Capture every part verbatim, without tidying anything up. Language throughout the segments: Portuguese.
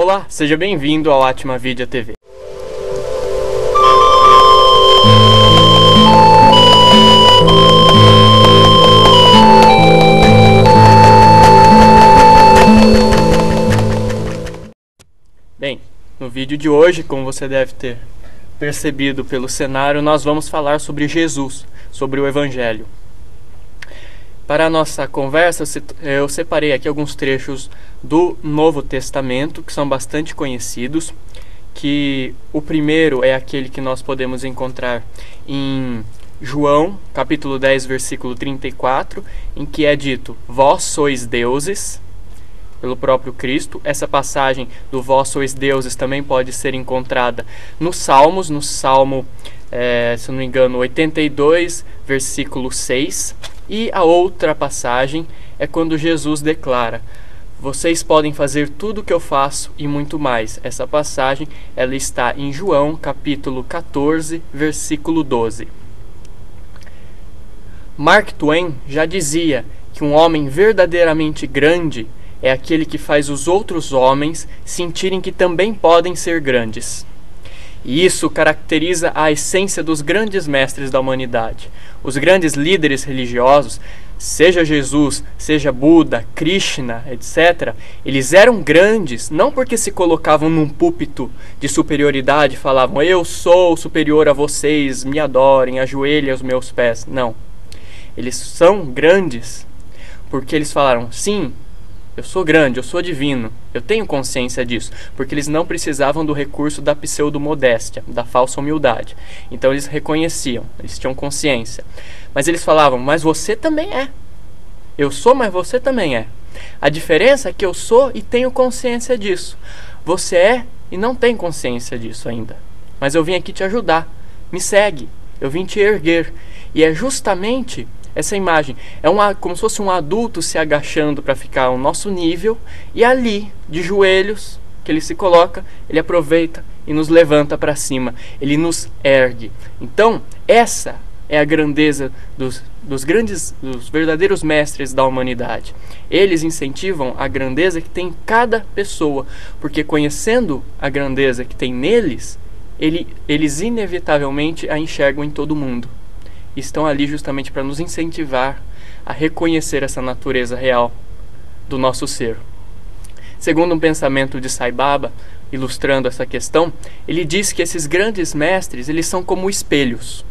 Olá, seja bem-vindo ao Atma Vídea T V. Bem, no vídeo de hoje, como você deve ter percebido pelo cenário, nós vamos falar sobre Jesus, sobre o Evangelho. Para a nossa conversa, eu separei aqui alguns trechos do Novo Testamento, que são bastante conhecidos, que o primeiro é aquele que nós podemos encontrar em João, capítulo dez, versículo trinta e quatro, em que é dito, vós sois deuses, pelo próprio Cristo. Essa passagem do vós sois deuses também pode ser encontrada nos Salmos, no Salmo, é, se não me engano, oitenta e dois, versículo seis. E a outra passagem é quando Jesus declara, vocês podem fazer tudo o que eu faço e muito mais. Essa passagem ela está em João capítulo quatorze, versículo doze. Mark Twain já dizia que um homem verdadeiramente grande é aquele que faz os outros homens sentirem que também podem ser grandes. E isso caracteriza a essência dos grandes mestres da humanidade. Os grandes líderes religiosos, seja Jesus, seja Buda, Krishna, etcétera, eles eram grandes não porque se colocavam num púlpito de superioridade e falavam eu sou superior a vocês, me adorem, ajoelhem aos meus pés. Não. Eles são grandes porque eles falaram, sim, eu sou grande, eu sou divino, eu tenho consciência disso, porque eles não precisavam do recurso da pseudo-modéstia, da falsa humildade. Então eles reconheciam, eles tinham consciência. Mas eles falavam, mas você também é. Eu sou, mas você também é. A diferença é que eu sou e tenho consciência disso. Você é e não tem consciência disso ainda. Mas eu vim aqui te ajudar, me segue, eu vim te erguer. E é justamente essa imagem é uma, como se fosse um adulto se agachando para ficar ao nosso nível, e ali, de joelhos, que ele se coloca, ele aproveita e nos levanta para cima, ele nos ergue. Então, essa é a grandeza dos, dos grandes, dos verdadeiros mestres da humanidade. Eles incentivam a grandeza que tem em cada pessoa, porque conhecendo a grandeza que tem neles, ele, eles inevitavelmente a enxergam em todo mundo. Estão ali justamente para nos incentivar a reconhecer essa natureza real do nosso ser. Segundo um pensamento de Sai Baba, ilustrando essa questão, ele diz que esses grandes mestres, eles são como espelhos.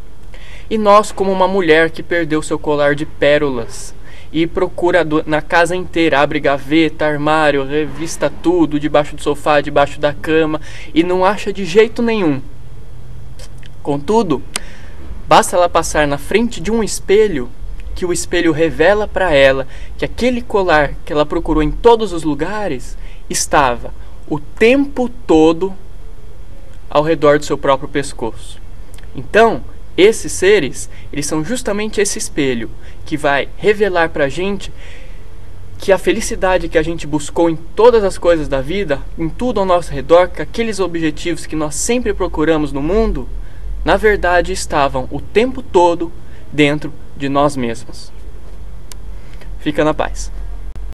E nós, como uma mulher que perdeu seu colar de pérolas e procura do, na casa inteira, abre gaveta, armário, revista tudo, debaixo do sofá, debaixo da cama, e não acha de jeito nenhum. Contudo, basta ela passar na frente de um espelho, que o espelho revela para ela que aquele colar que ela procurou em todos os lugares estava o tempo todo ao redor do seu próprio pescoço. Então, esses seres, eles são justamente esse espelho que vai revelar para a gente que a felicidade que a gente buscou em todas as coisas da vida, em tudo ao nosso redor, que aqueles objetivos que nós sempre procuramos no mundo, na verdade, estavam o tempo todo dentro de nós mesmos. Fica na paz.